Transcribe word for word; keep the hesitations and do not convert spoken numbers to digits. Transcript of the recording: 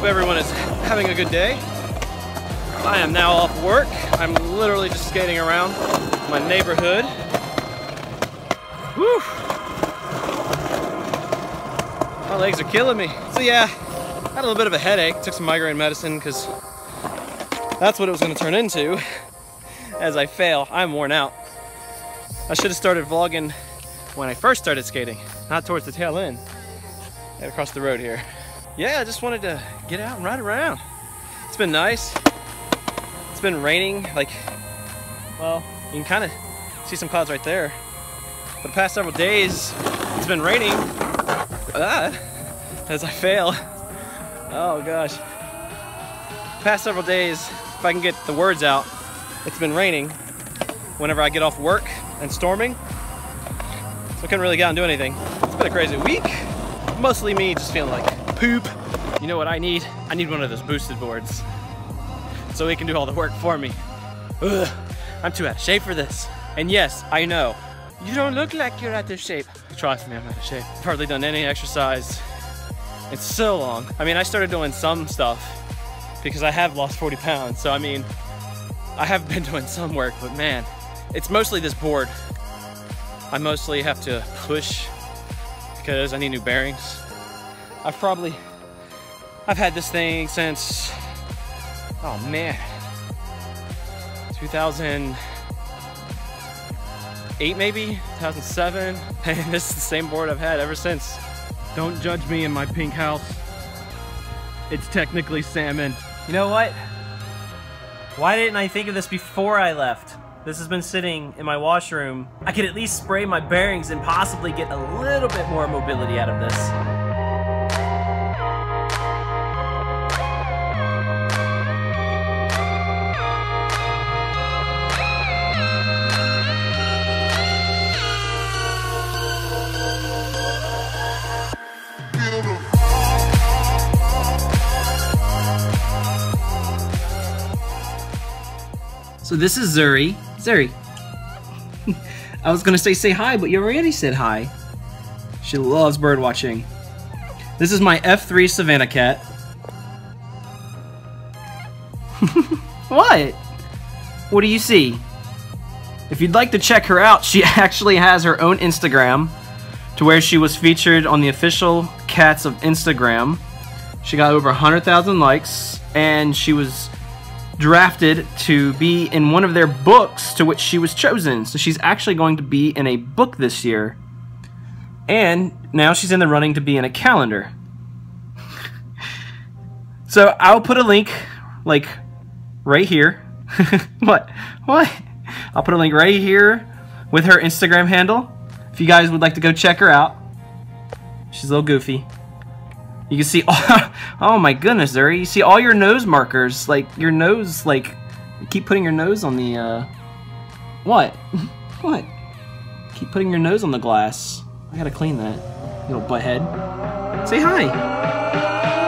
hope everyone is having a good day. I am now off work. I'm literally just skating around my neighborhood. Whew. My legs are killing me. So yeah, I had a little bit of a headache. Took some migraine medicine because that's what it was going to turn into. As I fail, I'm worn out. I should have started vlogging when I first started skating, not towards the tail end. Right across the road here. Yeah, I just wanted to get out and ride around. It's been nice. It's been raining, like, well, you can kind of see some clouds right there. For the past several days, it's been raining. Ah, as I fail. Oh gosh. Past several days, if I can get the words out, it's been raining whenever I get off work and storming. So I couldn't really get out and do anything. It's been a crazy week. Mostly me just feeling like poop. You know what I need? I need one of those boosted boards so it can do all the work for me. Ugh, I'm too out of shape for this. And yes, I know. You don't look like you're out of shape. Trust me, I'm out of shape. I've hardly done any exercise in so long. I mean, I started doing some stuff because I have lost forty pounds. So I mean, I have been doing some work, but man, it's mostly this board. I mostly have to push because I need new bearings. I've probably, I've had this thing since, oh man, two thousand eight maybe, two thousand seven. And this is the same board I've had ever since. Don't judge me in my pink house. It's technically salmon. You know what? Why didn't I think of this before I left? This has been sitting in my washroom. I could at least spray my bearings and possibly get a little bit more mobility out of this. So this is Zuri. Zuri. I was gonna say say hi, but you already said hi. She loves bird watching. This is my F three Savannah cat. What? What do you see? If you'd like to check her out, she actually has her own Instagram to where she was featured on the official cats of Instagram. She got over one hundred thousand likes and she was drafted to be in one of their books to which she was chosen. So she's actually going to be in a book this year. And now she's in the running to be in a calendar. So I'll put a link, like, right here. What? What? I'll put a link right here with her Instagram handle. If you guys would like to go check her out. She's a little goofy. You can see, all, oh my goodness, Zuri, you see all your nose markers, like, your nose, like, you keep putting your nose on the, uh, what? What? Keep putting your nose on the glass. I gotta clean that, little butthead. Say hi!